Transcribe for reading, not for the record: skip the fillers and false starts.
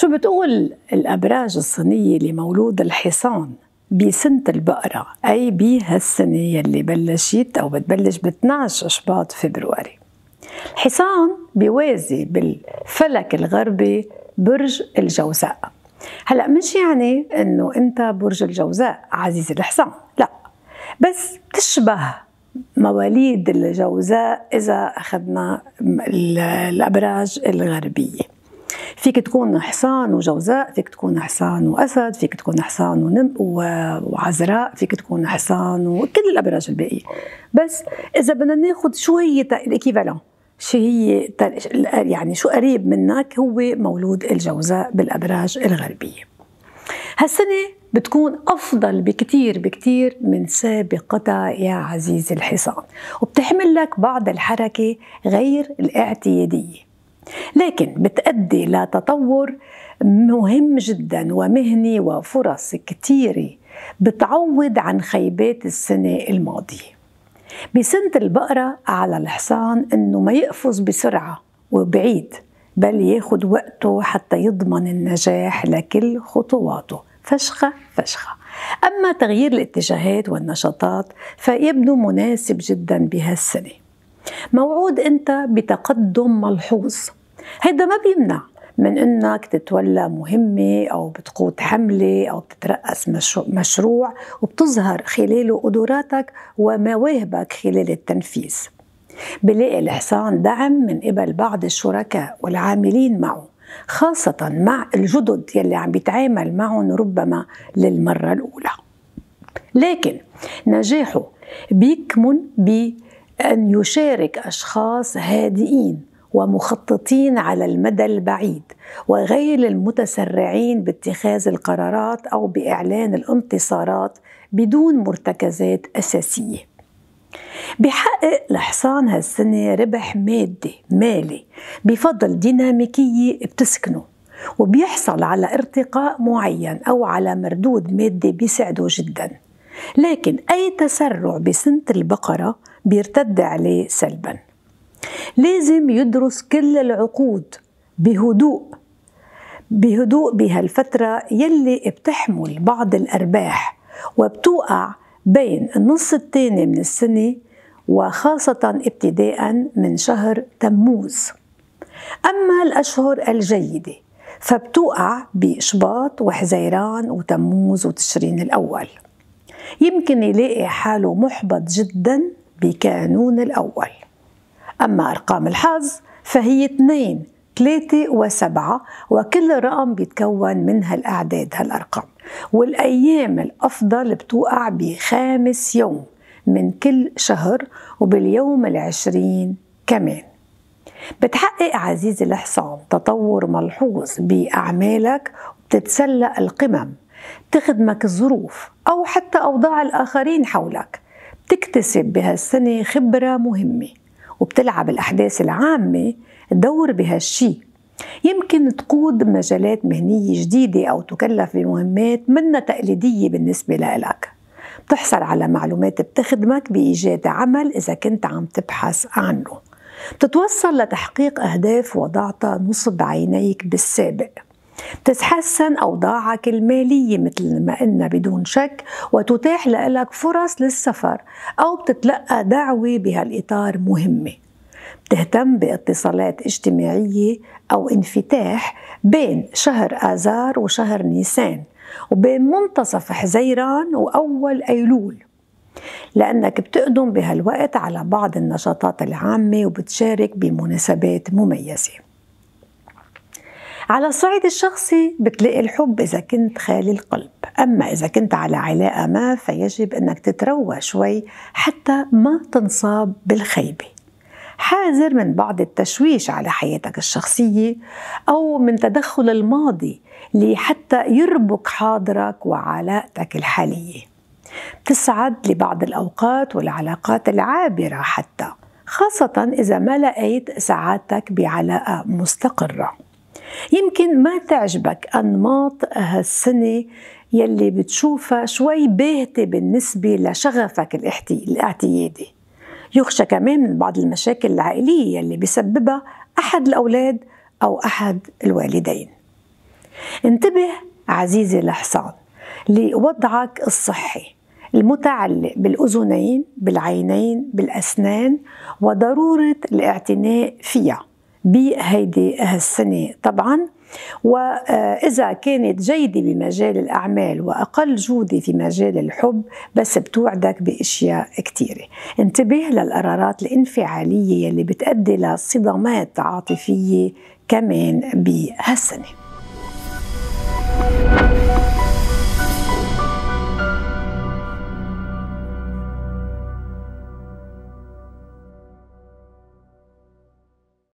شو بتقول الأبراج الصينية لمولود الحصان بسنة البقرة، أي بهالسنة يلي بلشت أو بتبلش ب 12 شباط فبراير. الحصان بيوازي بالفلك الغربي برج الجوزاء. هلأ مش يعني أنه أنت برج الجوزاء عزيزي الحصان، لا، بس تشبه مواليد الجوزاء إذا أخذنا الأبراج الغربية. فيك تكون حصان وجوزاء، فيك تكون حصان وأسد، فيك تكون حصان وعذراء، فيك تكون حصان وكل الأبراج الباقية. بس إذا بدنا ناخذ شو هي الإكيفالون، شو هي يعني شو قريب منك، هو مولود الجوزاء بالأبراج الغربية. هالسنة بتكون أفضل بكتير بكتير من سابقتها يا عزيزي الحصان، وبتحمل لك بعض الحركة غير الاعتيادية، لكن بتأدي لتطور مهم جدا ومهني وفرص كتيرة بتعوض عن خيبات السنة الماضية. بسنة البقرة على الحصان إنه ما يقفز بسرعة وبعيد، بل ياخد وقته حتى يضمن النجاح لكل خطواته فشخة فشخة. أما تغيير الاتجاهات والنشاطات فيبدو مناسب جدا بهالسنة. موعود أنت بتقدم ملحوظ، هيدا ما بيمنع من أنك تتولى مهمة أو بتقود حملة أو بتترأس مشروع وبتظهر خلاله قدراتك ومواهبك خلال التنفيذ. بلاقي الحصان دعم من قبل بعض الشركاء والعاملين معه، خاصة مع الجدد يلي عم بيتعامل معهم ربما للمرة الأولى، لكن نجاحه بيكمن أن يشارك أشخاص هادئين ومخططين على المدى البعيد وغير المتسرعين باتخاذ القرارات أو بإعلان الانتصارات بدون مرتكزات أساسية. بحقق الحصان هالسنة ربح مادي مالي بفضل ديناميكية بتسكنه، وبيحصل على ارتقاء معين أو على مردود مادي بيسعده جدا، لكن أي تسرع بسنة البقرة بيرتد عليه سلبا. لازم يدرس كل العقود بهدوء بهالفترة يلي بتحمل بعض الأرباح وبتوقع بين النص الثاني من السنة وخاصة ابتداء من شهر تموز. أما الأشهر الجيدة فبتوقع بشباط وحزيران وتموز وتشرين الأول. يمكن يلاقي حاله محبط جداً بكانون الأول. أما أرقام الحظ فهي 2، 3 و7، وكل رقم بيتكون من هالأعداد هالأرقام، والأيام الأفضل بتوقع بخامس يوم من كل شهر وباليوم 20 كمان. بتحقق عزيزي الحصان تطور ملحوظ بأعمالك، وبتتسلق القمم، بتخدمك الظروف أو حتى أوضاع الآخرين حولك. بتكتسب بهالسنة خبرة مهمة وبتلعب الأحداث العامة دور بهالشي. يمكن تقود مجالات مهنية جديدة أو تكلف بمهمات منها تقليدية بالنسبة لإلك. بتحصل على معلومات بتخدمك بإيجاد عمل إذا كنت عم تبحث عنه. بتتوصل لتحقيق أهداف وضعتها نصب عينيك بالسابق. بتتحسن أوضاعك المالية مثل ما قلنا بدون شك، وتتاح لك فرص للسفر أو بتتلقى دعوة بهالإطار مهمة. بتهتم باتصالات اجتماعية أو انفتاح بين شهر آذار وشهر نيسان وبين منتصف حزيران وأول أيلول، لأنك بتقدم بهالوقت على بعض النشاطات العامة وبتشارك بمناسبات مميزة. على الصعيد الشخصي بتلاقي الحب إذا كنت خالي القلب، أما إذا كنت على علاقة ما فيجب أنك تتروى شوي حتى ما تنصاب بالخيبة. حاذر من بعض التشويش على حياتك الشخصية أو من تدخل الماضي لحتى يربك حاضرك وعلاقتك الحالية. بتسعد لبعض الأوقات والعلاقات العابرة حتى، خاصة إذا ما لقيت سعادتك بعلاقة مستقرة. يمكن ما تعجبك أنماط هالسنة يلي بتشوفها شوي باهتة بالنسبة لشغفك الاعتيادي. يخشى كمان من بعض المشاكل العائلية يلي بيسببها أحد الأولاد أو أحد الوالدين. انتبه عزيزي الحصان لوضعك الصحي المتعلق بالأذنين بالعينين بالأسنان، وضرورة الاعتناء فيها بهيدي السنة طبعا. وإذا كانت جيدة بمجال الأعمال وأقل جودة في مجال الحب، بس بتوعدك بأشياء كتيرة. انتبه للقرارات الانفعالية اللي بتؤدي لصدمات عاطفية كمان بهالسنة.